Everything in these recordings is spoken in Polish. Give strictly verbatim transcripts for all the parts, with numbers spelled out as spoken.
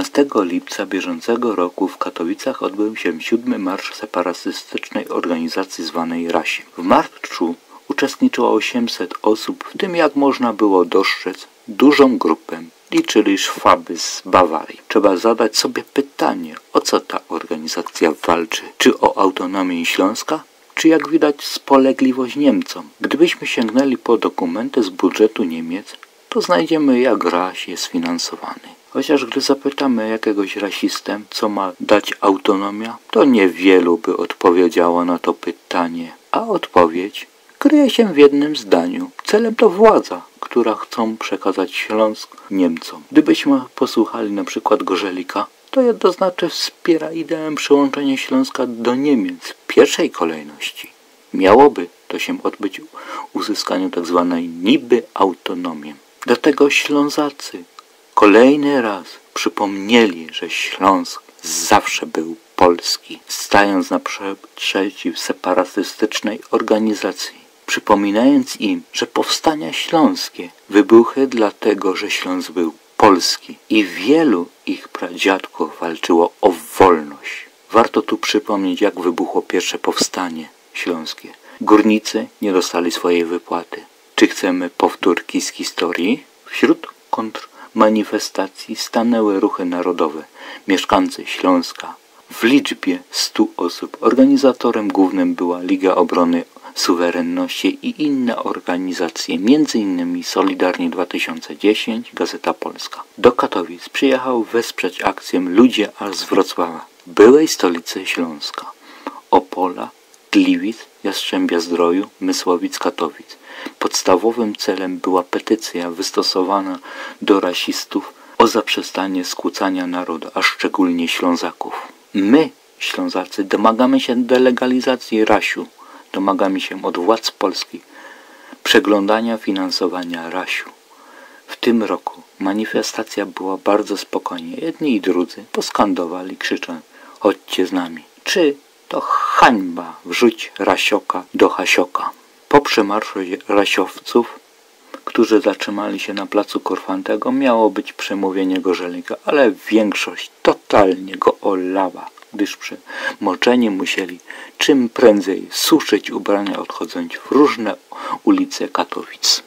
jedenastego lipca bieżącego roku w Katowicach odbył się siódmy marsz separatystycznej organizacji zwanej Raś. W marszu uczestniczyło osiemset osób, w tym, jak można było dostrzec, dużą grupę liczyli Szwaby z Bawarii. Trzeba zadać sobie pytanie, o co ta organizacja walczy? Czy o autonomię Śląska? Czy, jak widać, spolegliwość Niemcom? Gdybyśmy sięgnęli po dokumenty z budżetu Niemiec, to znajdziemy, jak Raś jest finansowany. Chociaż gdy zapytamy jakiegoś rasistę, co ma dać autonomia, to niewielu by odpowiedziało na to pytanie, a odpowiedź kryje się w jednym zdaniu. Celem to władza, która chcą przekazać Śląsk Niemcom. Gdybyśmy posłuchali na przykład Gorzelika, to jednoznacznie wspiera ideę przyłączenia Śląska do Niemiec w pierwszej kolejności. Miałoby to się odbyć uzyskaniu tzw. niby autonomii. Dlatego Ślązacy kolejny raz przypomnieli, że Śląsk zawsze był polski, stając naprzeciw separatystycznej organizacji, przypominając im, że powstania śląskie wybuchły dlatego, że Śląsk był polski i wielu ich pradziadków walczyło o wolność. Warto tu przypomnieć, jak wybuchło pierwsze powstanie śląskie. Górnicy nie dostali swojej wypłaty. Czy chcemy powtórki z historii? Wśród kontrmanifestacji stanęły ruchy narodowe. Mieszkańcy Śląska w liczbie stu osób. Organizatorem głównym była Liga Obrony Suwerenności i inne organizacje, między innymi Solidarni dwa tysiące dziesięć, Gazeta Polska. Do Katowic przyjechał wesprzeć akcję ludzie aż z Wrocławia, byłej stolicy Śląska, Opola, Gliwic, Jastrzębia Zdroju, Mysłowic, Katowic. Podstawowym celem była petycja wystosowana do rasistów o zaprzestanie skłócania narodu, a szczególnie Ślązaków. My, Ślązacy, domagamy się delegalizacji Rasiu, domagamy się od władz Polski przeglądania finansowania Rasiu. W tym roku manifestacja była bardzo spokojna. Jedni i drudzy poskandowali, krzyczą: chodźcie z nami. Czy to hańba, wrzuć Rasioka do Hasioka. Po przemarszu rasiowców, którzy zatrzymali się na placu Korfantego, miało być przemówienie Gorzelika, ale większość totalnie go olała, gdyż przy moczeniu musieli czym prędzej suszyć ubrania, odchodząc w różne ulice Katowic.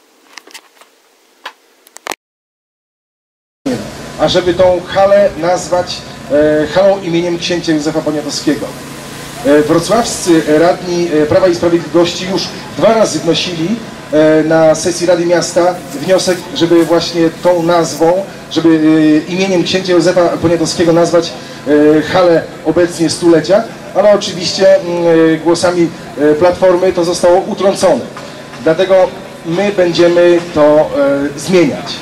A żeby tą halę nazwać e, halą imieniem księcia Józefa Poniatowskiego. E, wrocławscy radni Prawa i Sprawiedliwości już dwa razy wnosili na sesji Rady Miasta wniosek, żeby właśnie tą nazwą, żeby imieniem księcia Józefa Poniatowskiego nazwać halę obecnie stulecia, ale oczywiście głosami Platformy to zostało utrącone. Dlatego my będziemy to zmieniać.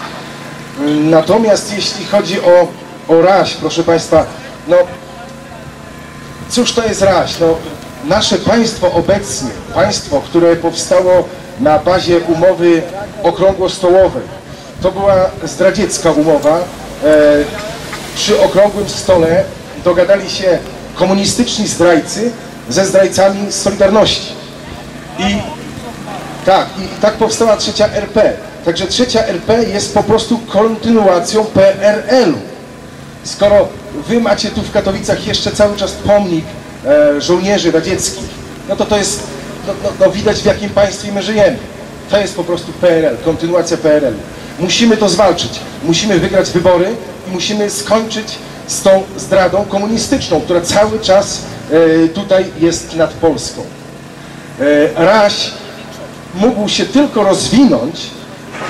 Natomiast jeśli chodzi o, o Raś, proszę Państwa, no cóż to jest Raś? No, nasze państwo obecnie, państwo, które powstało na bazie umowy okrągłostołowej. To była zdradziecka umowa. Przy okrągłym stole dogadali się komunistyczni zdrajcy ze zdrajcami z Solidarności. I tak, i tak powstała trzecia R P. Także trzecia R P jest po prostu kontynuacją P R L-u. Skoro wy macie tu w Katowicach jeszcze cały czas pomnik żołnierzy radzieckich, no to to jest... No, no, no widać, w jakim państwie my żyjemy. To jest po prostu P R L, kontynuacja P R L. Musimy to zwalczyć, musimy wygrać wybory i musimy skończyć z tą zdradą komunistyczną, która cały czas e, tutaj jest nad Polską. E, Raś mógł się tylko rozwinąć,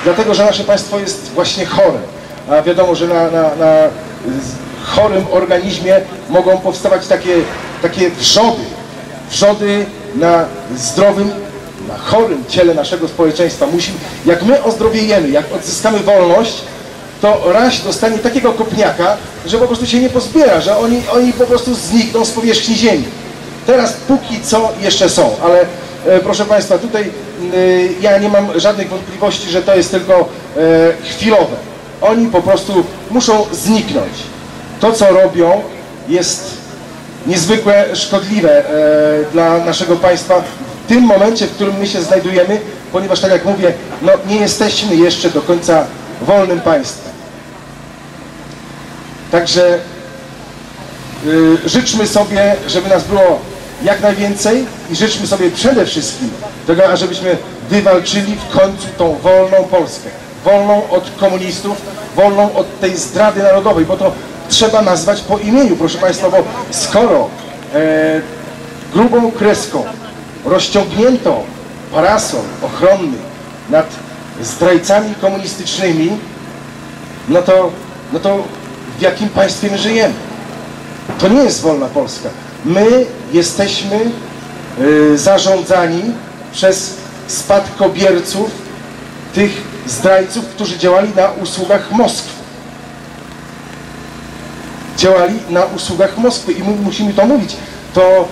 dlatego że nasze państwo jest właśnie chore. A wiadomo, że na, na, na chorym organizmie mogą powstawać takie, takie wrzody, wrzody na zdrowym, na chorym ciele naszego społeczeństwa. Musimy, jak my ozdrowiejemy, jak odzyskamy wolność, to Raś dostanie takiego kopniaka, że po prostu się nie pozbiera, że oni, oni po prostu znikną z powierzchni ziemi. Teraz póki co jeszcze są, ale e, proszę Państwa, tutaj e, ja nie mam żadnych wątpliwości, że to jest tylko e, chwilowe. Oni po prostu muszą zniknąć. To, co robią, jest niezwykle szkodliwe e, dla naszego państwa w tym momencie, w którym my się znajdujemy, ponieważ, tak jak mówię, no, nie jesteśmy jeszcze do końca wolnym państwem. Także yy, życzmy sobie, żeby nas było jak najwięcej i życzmy sobie przede wszystkim tego, ażebyśmy wywalczyli w końcu tą wolną Polskę. Wolną od komunistów, wolną od tej zdrady narodowej, bo to trzeba nazwać po imieniu, proszę Państwa, bo skoro e, grubą kreską rozciągnięto parasol ochronny nad zdrajcami komunistycznymi, no to, no to w jakim państwie my żyjemy? To nie jest wolna Polska. My jesteśmy y, zarządzani przez spadkobierców tych zdrajców, którzy działali na usługach Moskwy. Działali na usługach Moskwy i my musimy to mówić. To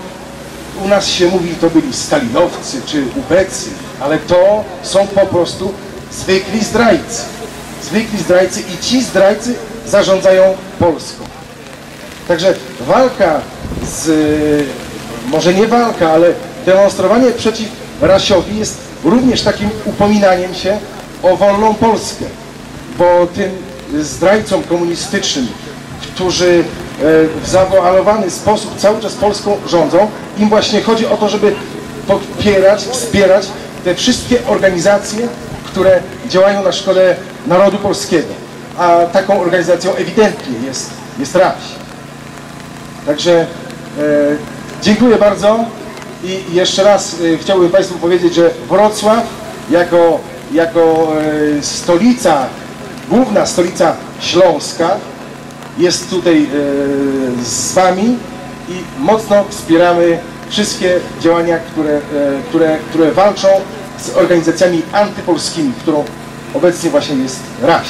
u nas się mówi, to byli stalinowcy czy ubecy, ale to są po prostu zwykli zdrajcy. Zwykli zdrajcy i ci zdrajcy zarządzają Polską. Także walka z... może nie walka, ale demonstrowanie przeciw Rasiowi jest również takim upominaniem się o wolną Polskę, bo tym zdrajcom komunistycznym, którzy w zawalowany sposób cały czas Polską rządzą, im właśnie chodzi o to, żeby popierać, wspierać te wszystkie organizacje, które działają na szkole narodu polskiego. A taką organizacją ewidentnie jest, jest Raś. Także e, dziękuję bardzo i jeszcze raz e, chciałbym Państwu powiedzieć, że Wrocław jako jako e, stolica, główna stolica Śląska jest tutaj e, z Wami i mocno wspieramy wszystkie działania, które, e, które, które walczą z organizacjami antypolskimi, którą obecnie właśnie jest Raś.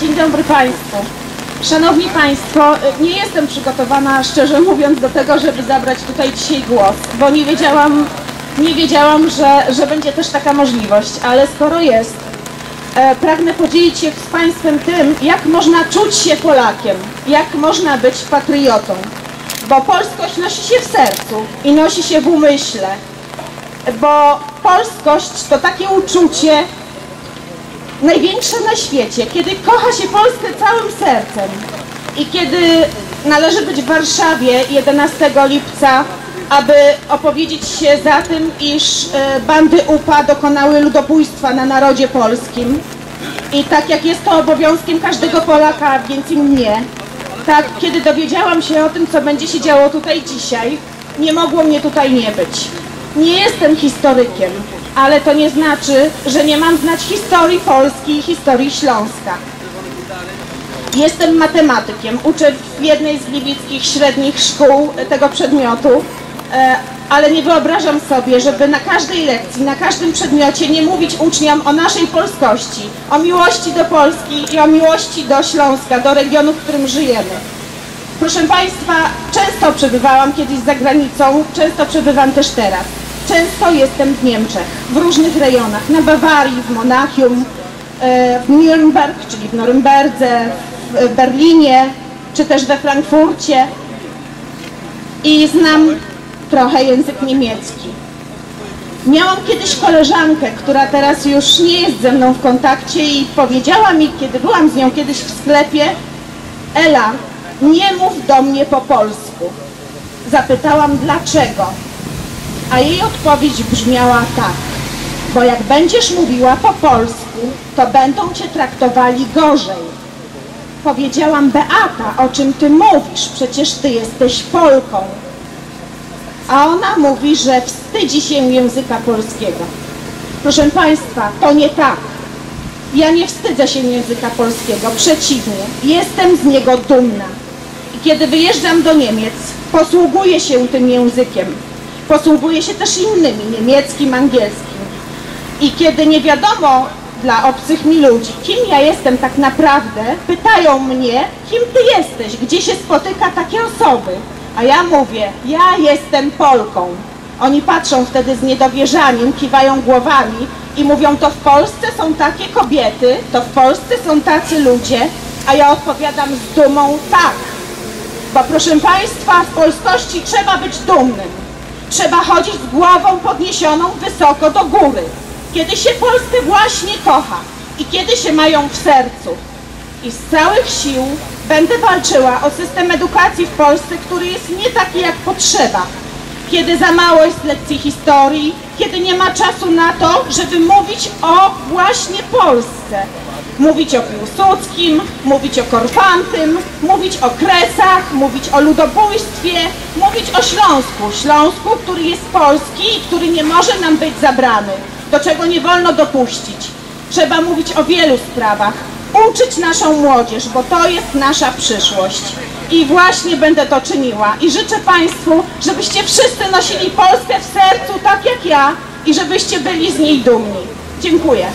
Dzień dobry Państwu. Szanowni Państwo, nie jestem przygotowana, szczerze mówiąc, do tego, żeby zabrać tutaj dzisiaj głos, bo nie wiedziałam, nie wiedziałam że, że będzie też taka możliwość, ale skoro jest, e, pragnę podzielić się z Państwem tym, jak można czuć się Polakiem, jak można być patriotą, bo polskość nosi się w sercu i nosi się w umyśle, bo polskość to takie uczucie, największe na świecie, kiedy kocha się Polskę całym sercem i kiedy należy być w Warszawie jedenastego lipca, aby opowiedzieć się za tym, iż bandy U P A dokonały ludobójstwa na narodzie polskim. I tak jak jest to obowiązkiem każdego Polaka, więc i mnie, tak kiedy dowiedziałam się o tym, co będzie się działo tutaj dzisiaj, nie mogło mnie tutaj nie być. Nie jestem historykiem, ale to nie znaczy, że nie mam znać historii Polski i historii Śląska. Jestem matematykiem, uczę w jednej z gliwickich średnich szkół tego przedmiotu, ale nie wyobrażam sobie, żeby na każdej lekcji, na każdym przedmiocie nie mówić uczniom o naszej polskości, o miłości do Polski i o miłości do Śląska, do regionu, w którym żyjemy. Proszę Państwa, często przebywałam kiedyś za granicą, często przebywam też teraz. Często jestem w Niemczech, w różnych rejonach, na Bawarii, w Monachium, w Nürnberg, czyli w Norymberdze, w Berlinie, czy też we Frankfurcie. I znam trochę język niemiecki. Miałam kiedyś koleżankę, która teraz już nie jest ze mną w kontakcie i powiedziała mi, kiedy byłam z nią kiedyś w sklepie: Ela, nie mów do mnie po polsku. Zapytałam dlaczego, a jej odpowiedź brzmiała tak: bo jak będziesz mówiła po polsku, to będą cię traktowali gorzej. Powiedziałam: Beata, o czym ty mówisz? Przecież ty jesteś Polką. A ona mówi, że wstydzi się języka polskiego. Proszę Państwa, to nie tak. Ja nie wstydzę się języka polskiego, przeciwnie. Jestem z niego dumna. I kiedy wyjeżdżam do Niemiec, posługuję się tym językiem. Posługuję się też innymi, niemieckim, angielskim. I kiedy nie wiadomo dla obcych mi ludzi, kim ja jestem tak naprawdę, pytają mnie, kim ty jesteś, gdzie się spotyka takie osoby. A ja mówię, ja jestem Polką. Oni patrzą wtedy z niedowierzaniem, kiwają głowami i mówią, to w Polsce są takie kobiety, to w Polsce są tacy ludzie, a ja odpowiadam z dumą tak. Bo proszę Państwa, w polskości trzeba być dumnym. Trzeba chodzić z głową podniesioną wysoko do góry. Kiedy się Polskę właśnie kocha i kiedy się mają w sercu. I z całych sił będę walczyła o system edukacji w Polsce, który jest nie taki jak potrzeba. Kiedy za mało jest lekcji historii, kiedy nie ma czasu na to, żeby mówić o właśnie Polsce. Mówić o Piłsudskim, mówić o Korfantym, mówić o Kresach, mówić o ludobójstwie, mówić o Śląsku. Śląsku, który jest polski i który nie może nam być zabrany, do czego nie wolno dopuścić. Trzeba mówić o wielu sprawach. Uczyć naszą młodzież, bo to jest nasza przyszłość. I właśnie będę to czyniła. I życzę Państwu, żebyście wszyscy nosili Polskę w sercu, tak jak ja, i żebyście byli z niej dumni. Dziękuję.